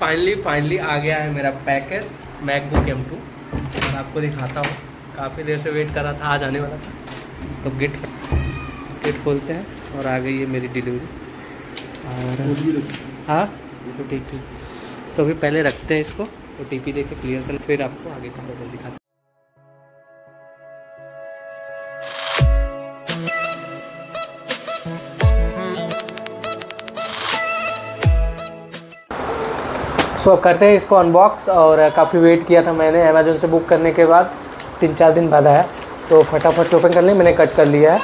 Finally आ गया है मेरा पैकेज मैकबुक M2। और आपको दिखाता हूँ, काफ़ी देर से वेट कर रहा था, आज आने वाला था। तो गेट खोलते हैं और आ गई है मेरी डिलीवरी। और हाँ OTP, तो अभी पहले रखते हैं इसको, OTP दे के क्लियर कर, फिर आपको आगे का पैकेज दिखाते हैं। सो अब करते हैं इसको अनबॉक्स। और काफ़ी वेट किया था मैंने अमेजोन से बुक करने के बाद, 3-4 दिन बाद आया। तो फटाफट से ओपन कर लिया, मैंने कट कर लिया है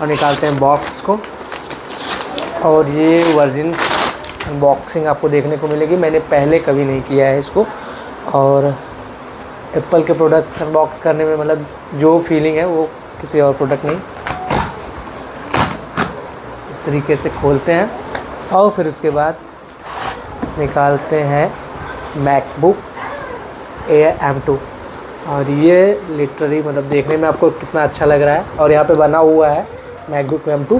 और निकालते हैं बॉक्स को। और ये वर्जिन अनबॉक्सिंग आपको देखने को मिलेगी, मैंने पहले कभी नहीं किया है इसको। और एप्पल के प्रोडक्ट अनबॉक्स करने में मतलब जो फीलिंग है वो किसी और प्रोडक्ट नहीं। इस तरीके से खोलते हैं और फिर उसके बाद निकालते हैं MacBook Air M2। और ये लिटरली मतलब देखने में आपको कितना अच्छा लग रहा है। और यहाँ पे बना हुआ है MacBook M2।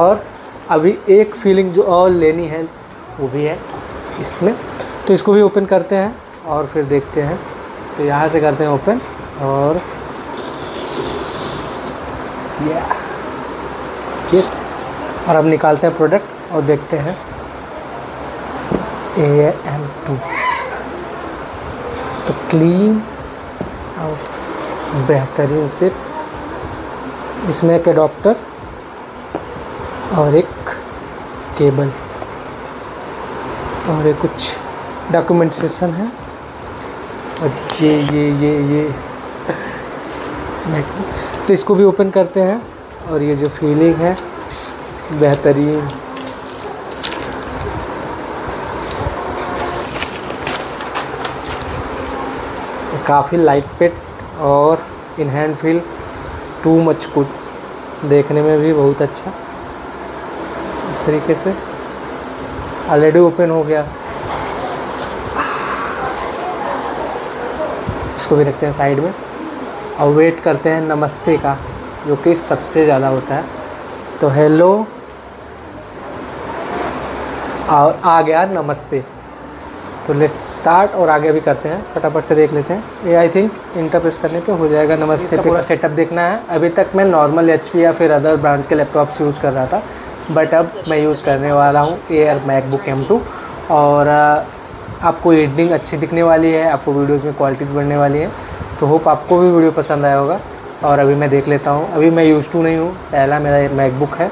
और अभी एक फीलिंग जो और लेनी है वो भी है इसमें, तो इसको भी ओपन करते हैं और फिर देखते हैं। तो यहाँ से करते हैं ओपन। और ये और अब निकालते हैं प्रोडक्ट और देखते हैं AM2। तो क्लीन और बेहतरीन से इसमें एक एडाप्टर और एक केबल और ये कुछ डॉक्यूमेंटेशन है। और ये तो इसको भी ओपन करते हैं। और ये जो फीलिंग है बेहतरीन, काफ़ी लाइट पेट और in hand feel too much good, देखने में भी बहुत अच्छा। इस तरीके से ऑलरेडी ओपन हो गया, इसको भी रखते हैं साइड में और वेट करते हैं नमस्ते का, जो कि सबसे ज़्यादा होता है। तो हेलो, और आ गया नमस्ते। तो लेट्स स्टार्ट और आगे भी करते हैं, फटाफट से देख लेते हैं। ये आई थिंक इंटरप्रेस करने पे हो जाएगा नमस्ते। पूरा सेटअप देखना है। अभी तक मैं नॉर्मल HP या फिर अदर ब्रांड्स के लैपटॉप्स यूज़ कर रहा था, बट अब मैं यूज़ करने वाला हूँ एयर मैकबुक M2। और आपको एडिटिंग अच्छी दिखने वाली है, आपको वीडियोज़ में क्वालिटीज़ बढ़ने वाली है। तो होप आपको भी वीडियो पसंद आया होगा। और अभी मैं देख लेता हूँ, अभी मैं यूज़ टू नहीं हूँ, पहला मेरा मैकबुक है।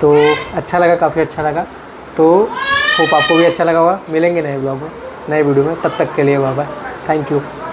तो अच्छा लगा, काफ़ी अच्छा लगा। तो होप आपको भी अच्छा लगा होगा। मिलेंगे नए ब्लॉग में, नए वीडियो में, तब तक के लिए बाय बाय, थैंक यू।